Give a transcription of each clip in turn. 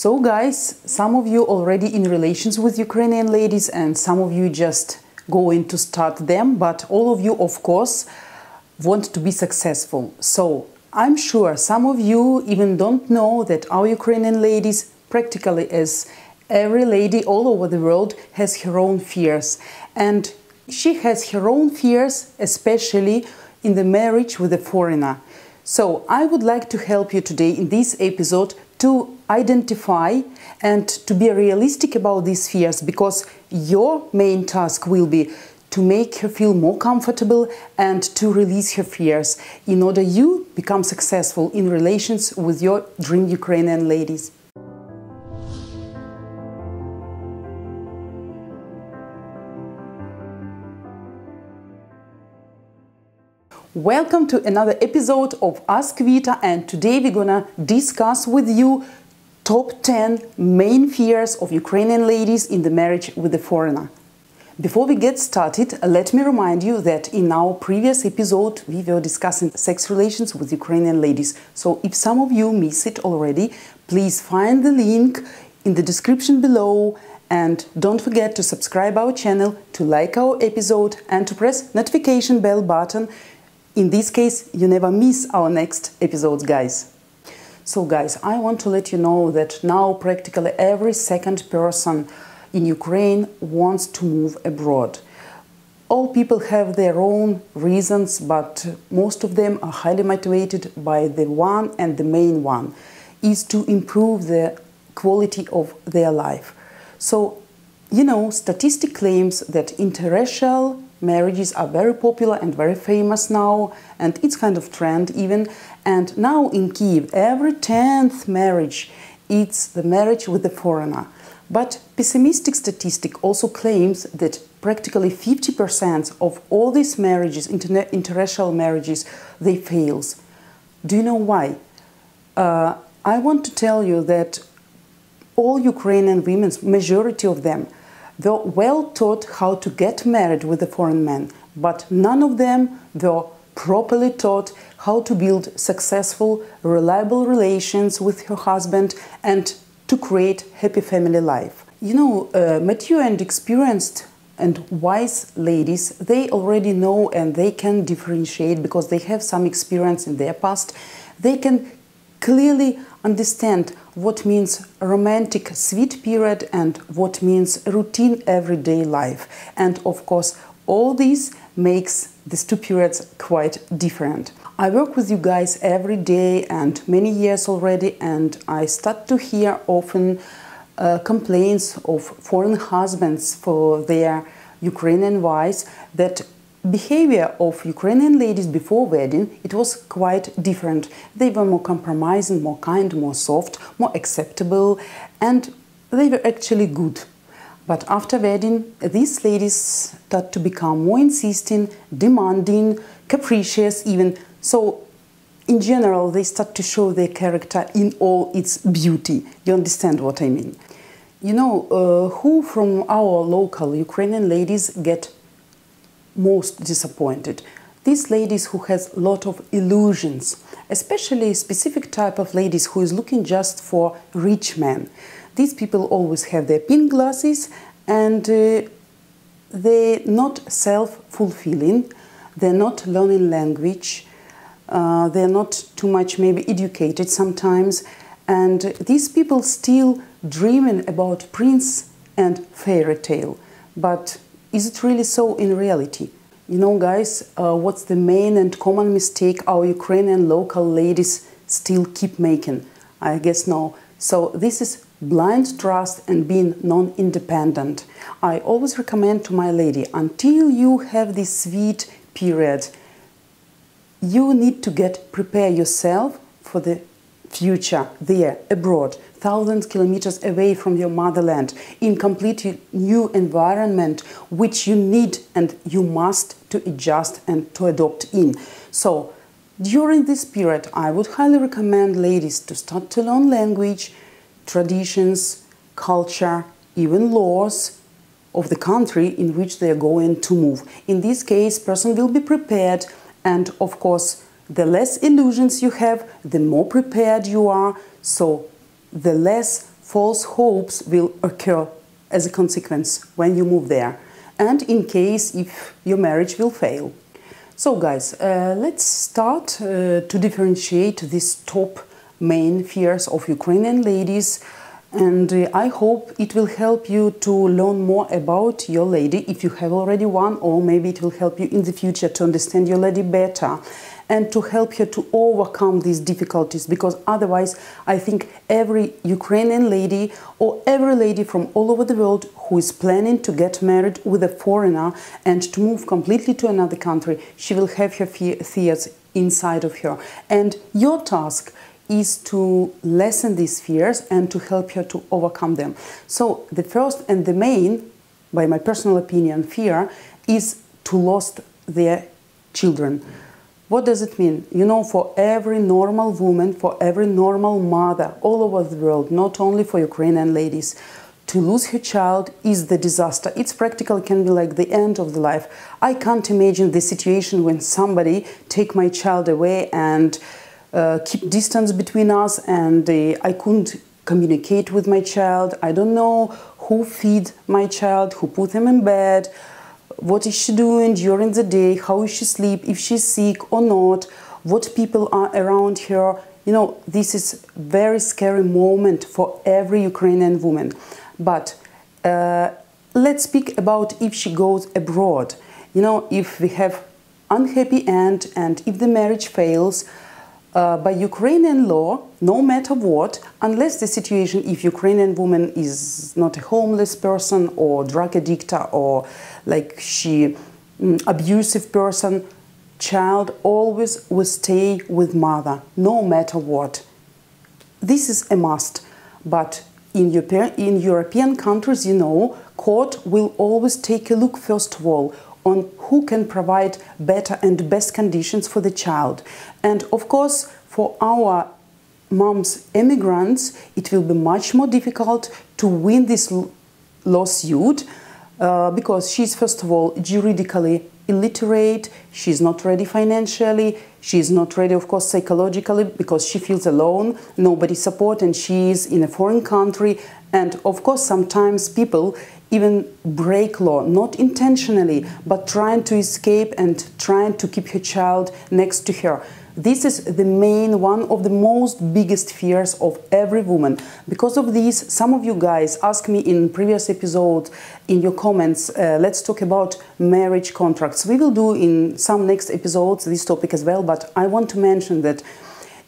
So guys, some of you already in relations with Ukrainian ladies and some of you just going to start them, but all of you of course want to be successful. So I'm sure some of you even don't know that our Ukrainian ladies, practically as every lady all over the world, has her own fears, and she has her own fears especially in the marriage with a foreigner. So I would like to help you today in this episode to identify and to be realistic about these fears, because your main task will be to make her feel more comfortable and to release her fears in order you become successful in relations with your dream Ukrainian ladies. Welcome to another episode of Ask Vita, and today we're gonna discuss with you top 10 main fears of Ukrainian ladies in the marriage with a foreigner. Before we get started, let me remind you that in our previous episode we were discussing sex relations with Ukrainian ladies. So if some of you miss it already, please find the link in the description below. And don't forget to subscribe our channel, to like our episode and to press notification bell button. In this case, you never miss our next episodes, guys. So, guys, I want to let you know that now practically every second person in Ukraine wants to move abroad. All people have their own reasons, but most of them are highly motivated by the one, and the main one is to improve the quality of their life. So, you know, statistic claims that interracial marriages are very popular and very famous now, and it's kind of trend even. And now in Kyiv, every 10th marriage, it's the marriage with a foreigner. But pessimistic statistic also claims that practically 50% of all these marriages, interracial marriages, they fails. Do you know why? I want to tell you that all Ukrainian women, majority of them, were well taught how to get married with a foreign man, but none of them were properly taught how to build successful, reliable relations with her husband and to create happy family life. You know, mature and experienced and wise ladies, they already know and they can differentiate because they have some experience in their past. They can clearly understand what means romantic sweet period and what means routine everyday life. And of course, all this makes these two periods quite different. I work with you guys every day and many years already, and I start to hear often complaints of foreign husbands for their Ukrainian wives, that behavior of Ukrainian ladies before wedding, it was quite different. They were more compromising, more kind, more soft, more acceptable, and they were actually good. But after wedding, these ladies start to become more insisting, demanding, capricious even. So in general, they start to show their character in all its beauty. You understand what I mean? You know, who from our local Ukrainian ladies get most disappointed? These ladies who has a lot of illusions, especially a specific type of ladies who is looking just for rich men. These people always have their pink glasses and they're not self-fulfilling, they're not learning language, they're not too much maybe educated sometimes, and these people still dreaming about prince and fairy tale. But is it really so in reality? You know, guys, what's the main and common mistake our Ukrainian local ladies still keep making? I guess no. So this is blind trust and being non-independent. I always recommend to my lady, until you have this sweet period, you need to prepare yourself for the future there, abroad, thousands of kilometers away from your motherland, in completely new environment, which you need and you must to adjust and to adopt in. So during this period, I would highly recommend ladies to start to learn language, traditions, culture, even laws of the country in which they are going to move. In this case, person will be prepared, and of course, the less illusions you have, the more prepared you are, so the less false hopes will occur as a consequence when you move there, and in case if your marriage will fail. So guys, let's start to differentiate these top main fears of Ukrainian ladies, and I hope it will help you to learn more about your lady if you have already one, or maybe it will help you in the future to understand your lady better and to help her to overcome these difficulties, because otherwise I think every Ukrainian lady or every lady from all over the world who is planning to get married with a foreigner and to move completely to another country, she will have her fears inside of her. And your task is to lessen these fears and to help her to overcome them. So the first and the main, by my personal opinion, fear is to lose their children. What does it mean? You know, for every normal woman, for every normal mother all over the world, not only for Ukrainian ladies, to lose her child is the disaster. It's practically can be like the end of the life. I can't imagine the situation when somebody take my child away and keep distance between us, and I couldn't communicate with my child. I don't know who feed my child, who put him in bed, what is she doing during the day, how is she sleep, if she's sick or not, what people are around her. You know, this is very scary moment for every Ukrainian woman. But let's speak about if she goes abroad. You know, if we have unhappy end and if the marriage fails, by Ukrainian law, no matter what, unless the situation, if Ukrainian woman is not a homeless person or drug addictor or like she abusive person, child always will stay with mother, no matter what. This is a must. But in European countries, you know, court will always take a look first of all on who can provide better and best conditions for the child. And of course, for our moms immigrants, it will be much more difficult to win this lawsuit because she's first of all juridically illiterate, she's not ready financially, she's not ready of course psychologically because she feels alone, nobody supports, and she is in a foreign country. And of course sometimes people even break law, not intentionally, but trying to escape and trying to keep her child next to her. This is the main one of the most biggest fears of every woman. Because of this, some of you guys asked me in previous episode, in your comments, let's talk about marriage contracts. We will do in some next episodes this topic as well, but I want to mention that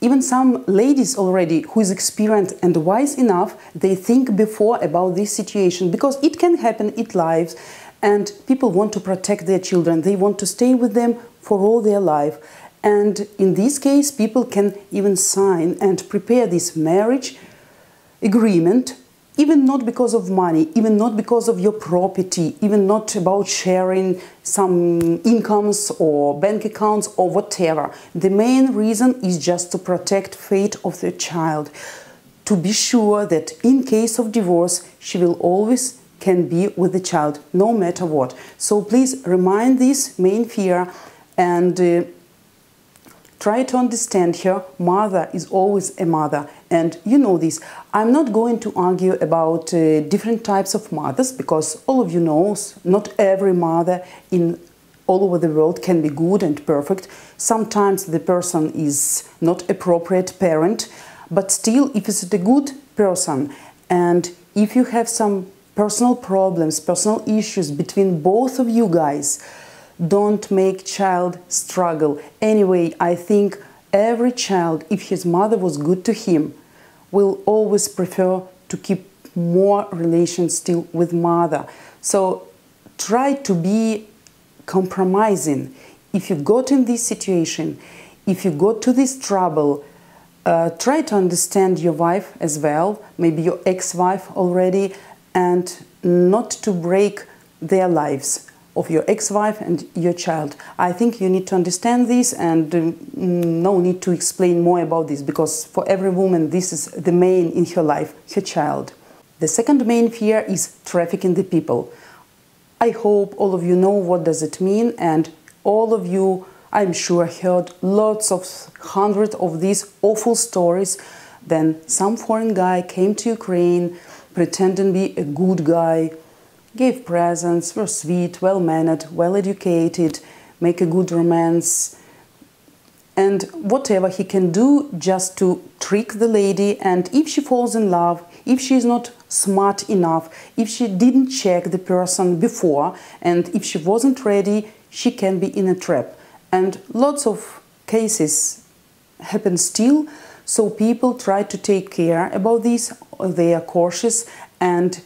even some ladies already who is experienced and wise enough, they think before about this situation, because it can happen in lives, and people want to protect their children. They want to stay with them for all their life. And in this case, people can even sign and prepare this marriage agreement, even not because of money, even not because of your property, even not about sharing some incomes or bank accounts or whatever. The main reason is just to protect the fate of the child, to be sure that in case of divorce, she will always can be with the child, no matter what. So please remind this main fear and try to understand her. Mother is always a mother, and you know this. I'm not going to argue about different types of mothers, because all of you know not every mother in all over the world can be good and perfect. Sometimes the person is not appropriate parent, but still if it's a good person and if you have some personal problems, personal issues between both of you guys, don't make child struggle. Anyway, I think every child, if his mother was good to him, will always prefer to keep more relations still with mother. So try to be compromising. If you got in this situation, if you got to this trouble, try to understand your wife as well, maybe your ex-wife already, and not to break their lives of your ex-wife and your child. I think you need to understand this, and no need to explain more about this, because for every woman this is the main in her life, her child. The second main fear is trafficking the people. I hope all of you know what does it mean, and all of you, I'm sure, heard lots of hundreds of these awful stories Then some foreign guy came to Ukraine, pretending to be a good guy, gave presents, were sweet, well-mannered, well-educated, make a good romance, and whatever he can do just to trick the lady. And if she falls in love, if she is not smart enough, if she didn't check the person before, and if she wasn't ready, she can be in a trap. And lots of cases happen still, so people try to take care about this, they are cautious, and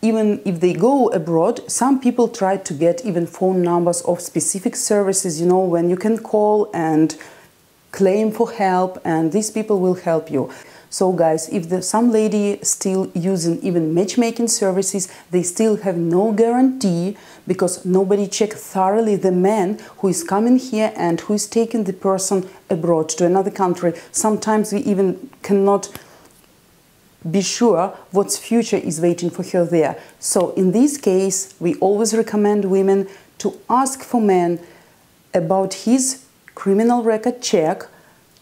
even if they go abroad, some people try to get even phone numbers of specific services, you know, when you can call and claim for help, and these people will help you. So guys, if some lady still using even matchmaking services, they still have no guarantee, because nobody checks thoroughly the man who is coming here and who is taking the person abroad to another country. Sometimes we even cannot be sure what's future is waiting for her there. So in this case, we always recommend women to ask for men about his criminal record check,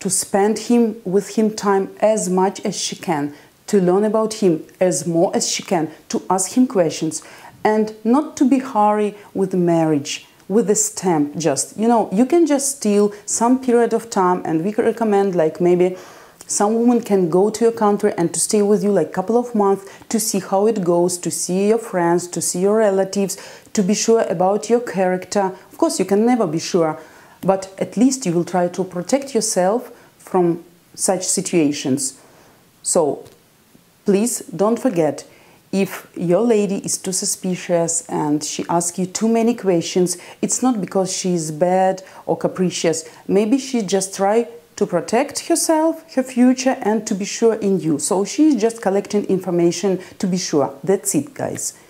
to spend him with him time as much as she can, to learn about him as more as she can, to ask him questions, and not to be hurry with marriage, with a stamp just. You know, you can just steal some period of time, and we could recommend like maybe some woman can go to your country and to stay with you like a couple of months to see how it goes, to see your friends, to see your relatives, to be sure about your character. Of course, you can never be sure, but at least you will try to protect yourself from such situations. So please don't forget, if your lady is too suspicious and she asks you too many questions, it's not because she is bad or capricious. Maybe she just try to protect herself, her future, and to be sure in you. So she's just collecting information to be sure. That's it, guys.